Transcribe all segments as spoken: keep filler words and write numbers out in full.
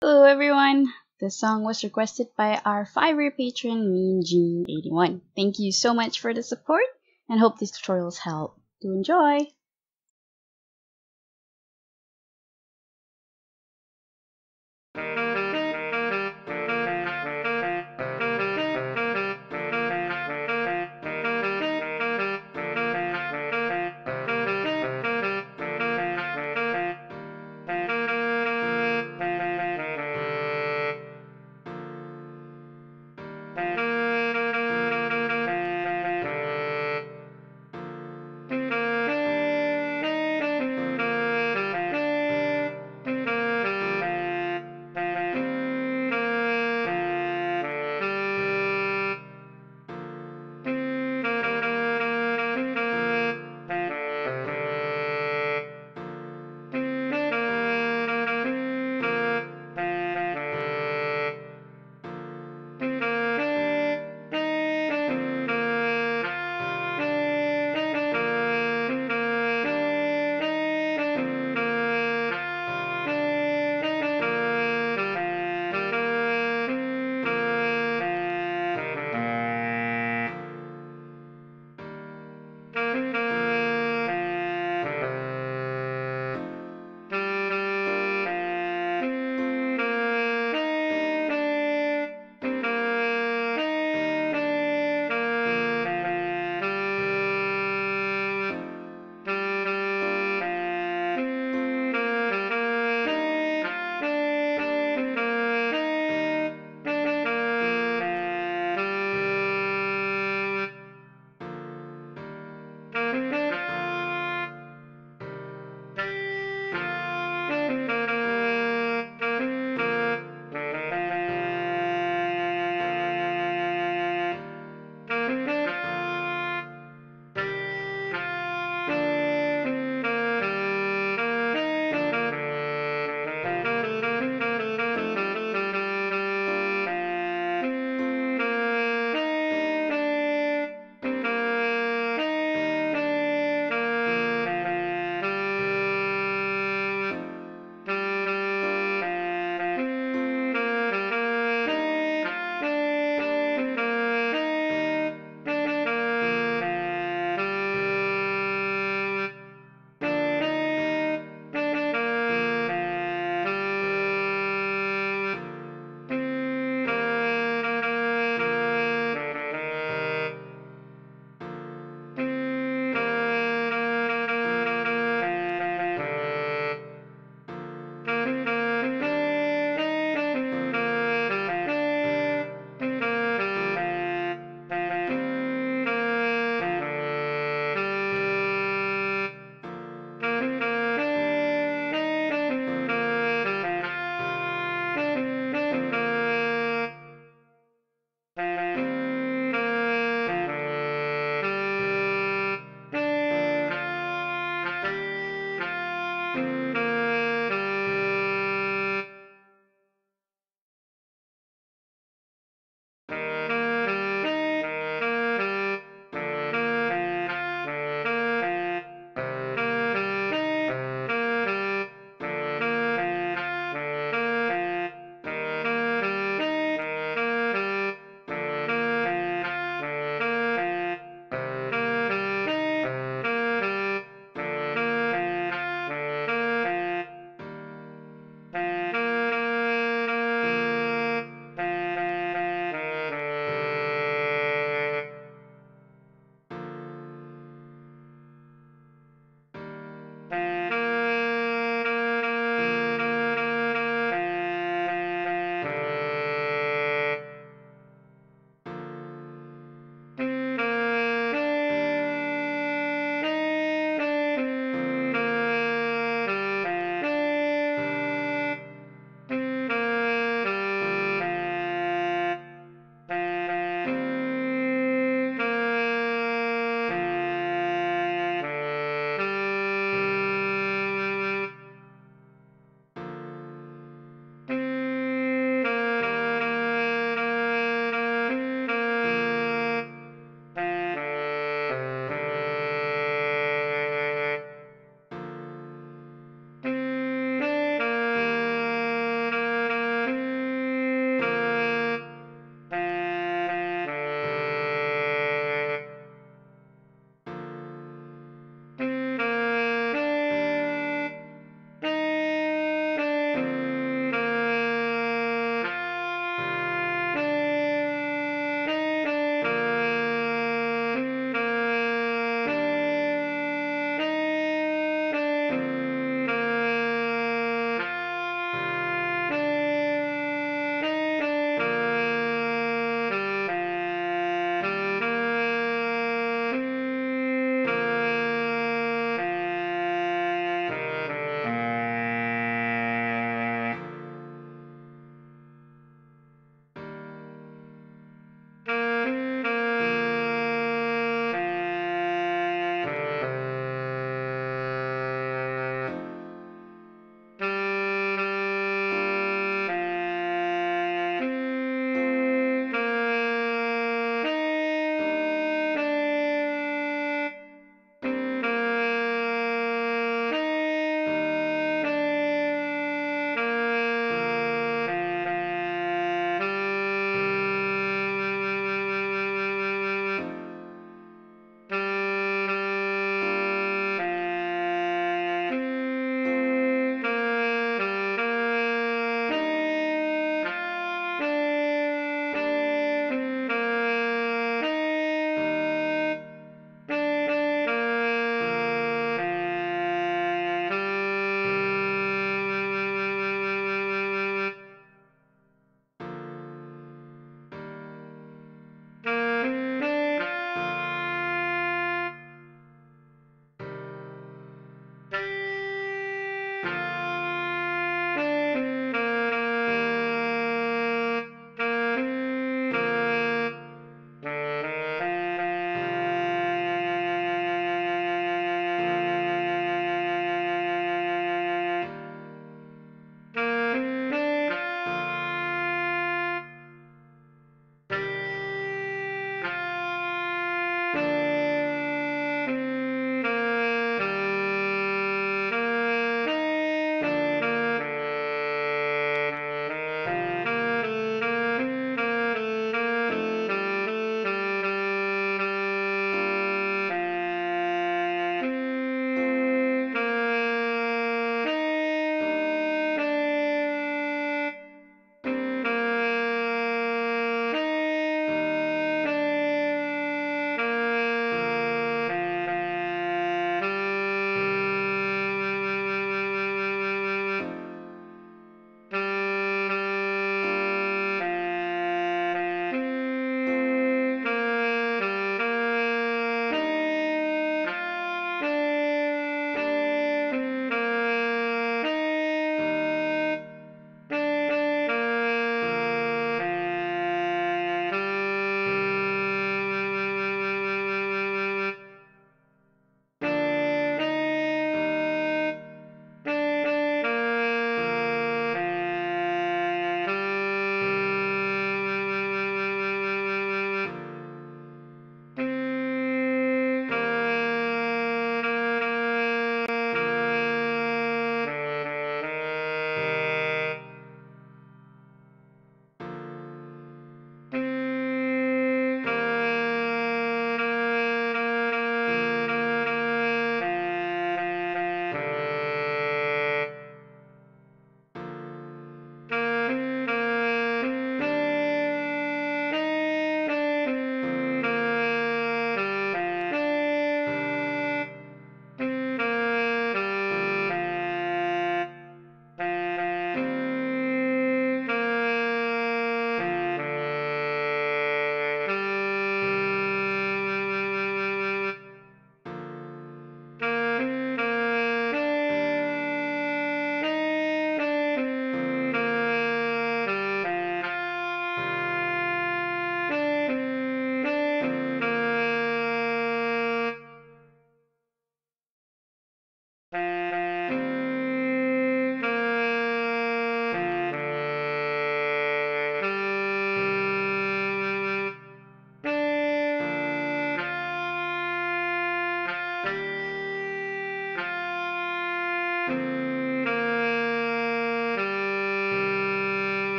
Hello everyone! This song was requested by our Fiverr patron Mean G eighty-one. Thank you so much for the support and hope these tutorials help. Do enjoy! Thank you.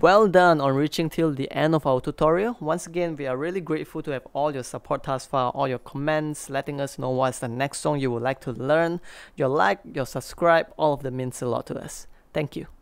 Well done on reaching till the end of our tutorial. Once again, we are really grateful to have all your support task file, all your comments, letting us know what's the next song you would like to learn. Your like, your subscribe, all of them means a lot to us. Thank you.